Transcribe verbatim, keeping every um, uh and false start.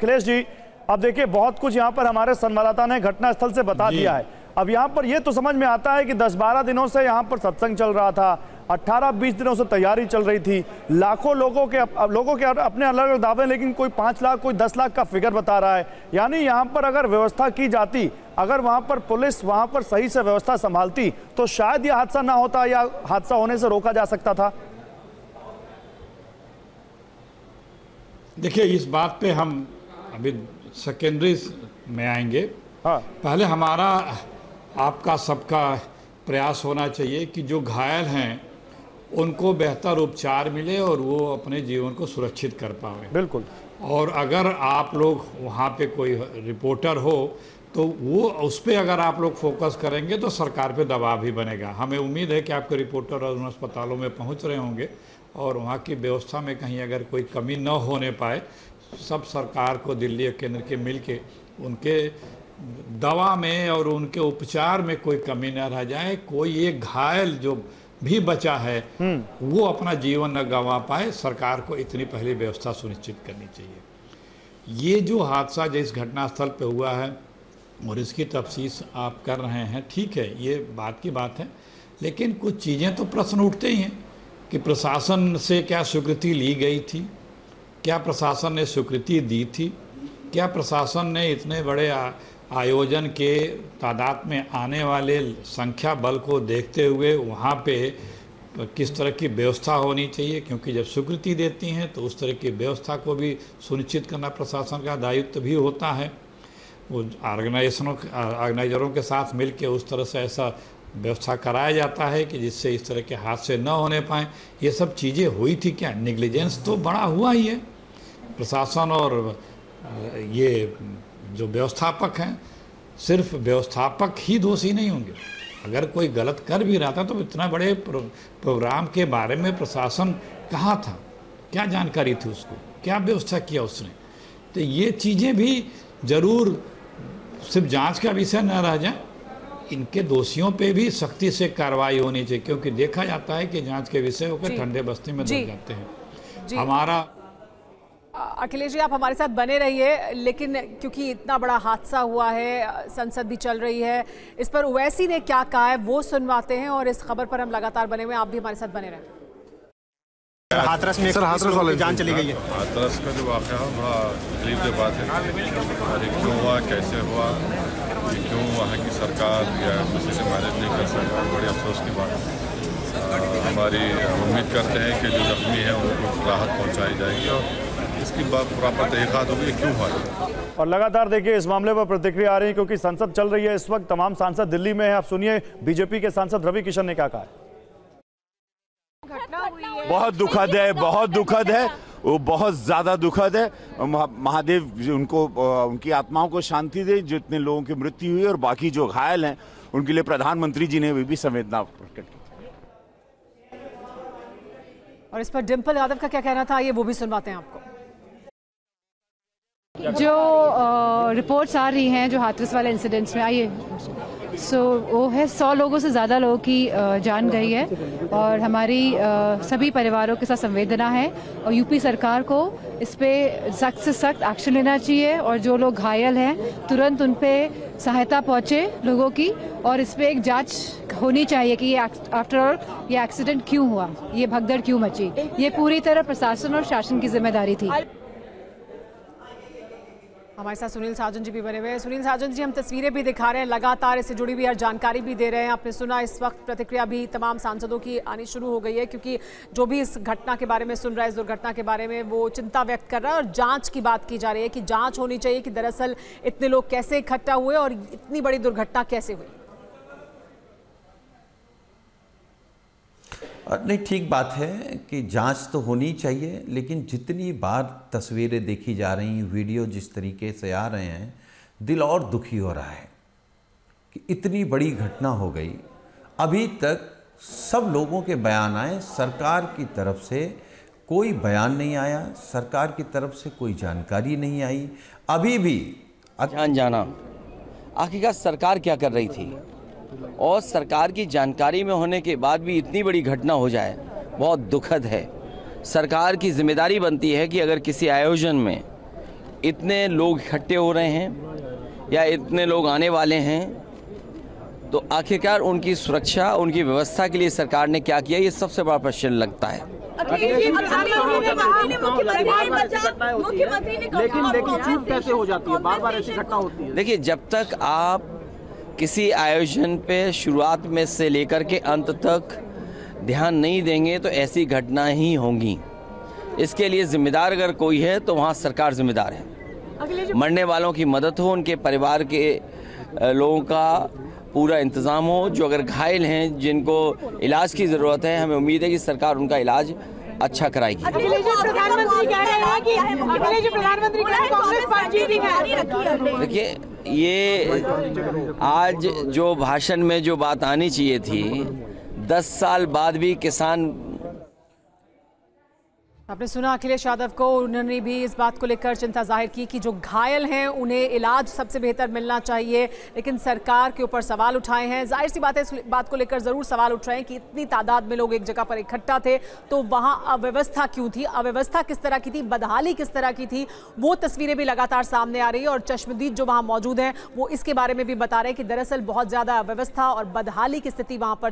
अखिलेश जी, अब देखिए बहुत कुछ यहाँ पर हमारे संवाददाता ने घटनास्थल से बता दिया है। अब यहाँ पर यह तो समझ में आता है कि दस बारह दिनों से यहाँ पर सत्संग चल रहा था, अठारह बीस दिनों से तैयारी चल रही थी, लाखों लोगों के अप, लोगों के अपने अलग अलग दावे, लेकिन कोई पाँच लाख कोई दस लाख का फिगर बता रहा है। यानी यहाँ पर अगर व्यवस्था की जाती, अगर वहाँ पर पुलिस वहाँ पर सही से व्यवस्था संभालती तो शायद यह हादसा ना होता या हादसा होने से रोका जा सकता था। देखिए, इस बात पे हम अभी सेकेंडरी में आएंगे। हाँ, पहले हमारा आपका सबका प्रयास होना चाहिए कि जो घायल हैं उनको बेहतर उपचार मिले और वो अपने जीवन को सुरक्षित कर पाए। बिल्कुल। और अगर आप लोग वहाँ पे कोई रिपोर्टर हो तो वो उस पर अगर आप लोग फोकस करेंगे तो सरकार पे दबाव भी बनेगा। हमें उम्मीद है कि आपके रिपोर्टर और उन अस्पतालों में पहुँच रहे होंगे और वहाँ की व्यवस्था में कहीं अगर कोई कमी न होने पाए, सब सरकार को, दिल्ली और केंद्र के मिल के उनके दवा में और उनके उपचार में कोई कमी न रह जाए, कोई एक घायल जो भी बचा है वो अपना जीवन न गंवा पाए, सरकार को इतनी पहली व्यवस्था सुनिश्चित करनी चाहिए। ये जो हादसा जिस घटनास्थल पे हुआ है और इसकी तफ्सीस आप कर रहे हैं, ठीक है, ये बात की बात है, लेकिन कुछ चीज़ें तो प्रश्न उठते ही हैं कि प्रशासन से क्या स्वीकृति ली गई थी, क्या प्रशासन ने स्वीकृति दी थी, क्या प्रशासन ने इतने बड़े आ, आयोजन के तादाद में आने वाले संख्या बल को देखते हुए वहाँ पे किस तरह की व्यवस्था होनी चाहिए, क्योंकि जब स्वीकृति देती हैं तो उस तरह की व्यवस्था को भी सुनिश्चित करना प्रशासन का दायित्व भी होता है। वो ऑर्गेनाइजेशनों ऑर्गेनाइजरों के साथ मिलकर उस तरह से ऐसा व्यवस्था कराया जाता है कि जिससे इस तरह के हादसे न होने पाएँ। ये सब चीज़ें हुई थी क्या? निग्लिजेंस तो बड़ा हुआ ही है। प्रशासन और ये जो व्यवस्थापक हैं, सिर्फ व्यवस्थापक ही दोषी नहीं होंगे, अगर कोई गलत कर भी रहा था तो इतना बड़े प्रोग्राम के बारे में प्रशासन कहाँ था, क्या जानकारी थी उसको, क्या व्यवस्था किया उसने, तो ये चीज़ें भी ज़रूर सिर्फ जांच का विषय न रह जाए। इनके दोषियों पे भी सख्ती से कार्रवाई होनी चाहिए, क्योंकि देखा जाता है कि जांच के विषय होकर ठंडे बस्ते में दब जाते हैं। हमारा अखिलेश जी, आप हमारे साथ बने रहिए, लेकिन क्योंकि इतना बड़ा हादसा हुआ है, संसद भी चल रही है, इस पर ओवैसी ने क्या कहा है वो सुनवाते हैं और इस खबर पर हम लगातार बने हुए, आप भी हमारे साथ बने रहें। हाथरस में सर हाथरस वाले जान चली गई है। हाथरस का जो वाक़या बड़ा तकलीफ की बात है, अरे क्यों हुआ, कैसे हुआ, क्यों वहाँ की सरकार या किसी से मैनेज नहीं कर सका, बड़ी अफसोस की बात है। हमारी उम्मीद करते हैं कि जो जख्मी है उनको राहत पहुँचाई जाएगी और इसकी बात प्रॉपर तहकीकात होगी क्यों हुआ। और लगातार देखिए इस मामले पर प्रतिक्रिया आ रही है क्योंकि संसद चल रही है इस वक्त, तमाम सांसद दिल्ली में है। आप सुनिए बीजेपी के सांसद रवि किशन ने क्या कहा है। बहुत दुखद है, बहुत दुखद है, वो बहुत ज़्यादा दुखद है। महादेव उनको, उनकी आत्माओं को शांति दे, जितने लोगों की मृत्यु हुई और बाकी जो घायल हैं उनके लिए प्रधानमंत्री जी ने भी, भी संवेदना प्रकट की। और इस पर डिंपल यादव का क्या कहना था, ये वो भी सुनवाते हैं आपको। जो आ, रिपोर्ट्स आ रही हैं जो हाथरस वाले इंसिडेंट्स में आई है, सो वो है सौ लोगों से ज़्यादा लोगों की आ, जान गई है और हमारी आ, सभी परिवारों के साथ संवेदना है और यूपी सरकार को इस पर सख्त से सख्त एक्शन लेना चाहिए और जो लोग घायल हैं तुरंत उन पर सहायता पहुँचे लोगों की और इस पर एक जांच होनी चाहिए कि ये आफ्टर ऑल ये एक्सीडेंट क्यों हुआ, ये भगदड़ क्यों मची, ये पूरी तरह प्रशासन और शासन की जिम्मेदारी थी। हमारे साथ सुनील साजन जी भी बने हुए हैं। सुनील साजन जी, हम तस्वीरें भी दिखा रहे हैं, लगातार इससे जुड़ी हुई हर जानकारी भी दे रहे हैं। आपने सुना इस वक्त प्रतिक्रिया भी तमाम सांसदों की आनी शुरू हो गई है क्योंकि जो भी इस घटना के बारे में सुन रहा है, इस दुर्घटना के बारे में, वो चिंता व्यक्त कर रहा है और जाँच की बात की जा रही है कि जाँच होनी चाहिए कि दरअसल इतने लोग कैसे इकट्ठा हुए और इतनी बड़ी दुर्घटना कैसे हुई। नहीं, ठीक बात है कि जांच तो होनी चाहिए, लेकिन जितनी बार तस्वीरें देखी जा रही हैं, वीडियो जिस तरीके से आ रहे हैं, दिल और दुखी हो रहा है कि इतनी बड़ी घटना हो गई। अभी तक सब लोगों के बयान आए, सरकार की तरफ से कोई बयान नहीं आया, सरकार की तरफ से कोई जानकारी नहीं आई। अभी भी अन जाना आखिरकार सरकार क्या कर रही थी और सरकार की जानकारी में होने के बाद भी इतनी बड़ी घटना हो जाए, बहुत दुखद है। सरकार की जिम्मेदारी बनती है कि अगर किसी आयोजन में इतने लोग इकट्ठे हो रहे हैं या इतने लोग आने वाले हैं, तो आखिरकार उनकी सुरक्षा, उनकी व्यवस्था के लिए सरकार ने क्या किया, ये सबसे बड़ा प्रश्न लगता है। लेकिन लेकिन चूक कैसे हो जाती है, बार बार ऐसी घटना होती है। देखिए, जब तक आप किसी आयोजन पे शुरुआत में से लेकर के अंत तक ध्यान नहीं देंगे तो ऐसी घटनाएं ही होंगी। इसके लिए जिम्मेदार अगर कोई है तो वहाँ सरकार जिम्मेदार है। मरने वालों की मदद हो, उनके परिवार के लोगों का पूरा इंतज़ाम हो, जो अगर घायल हैं, जिनको इलाज की ज़रूरत है, हमें उम्मीद है कि सरकार उनका इलाज अच्छा कराएगी। प्रधानमंत्री कह रहे हैं कि प्रधानमंत्री कांग्रेस पार्टी देखिए, ये आज जो भाषण में जो बात आनी चाहिए थी, दस साल बाद भी किसान। आपने सुना अखिलेश यादव को, उन्होंने भी इस बात को लेकर चिंता जाहिर की कि जो घायल हैं उन्हें इलाज सबसे बेहतर मिलना चाहिए, लेकिन सरकार के ऊपर सवाल उठाए हैं। जाहिर सी बात है, इस बात को लेकर ज़रूर सवाल उठ रहे हैं कि इतनी तादाद में लोग एक जगह पर इकट्ठा थे तो वहाँ अव्यवस्था क्यों थी, अव्यवस्था किस तरह की थी, बदहाली किस तरह की थी, वो तस्वीरें भी लगातार सामने आ रही है। और चश्मदीद जो वहाँ मौजूद हैं वो इसके बारे में भी बता रहे हैं कि दरअसल बहुत ज़्यादा अव्यवस्था और बदहाली की स्थिति वहाँ पर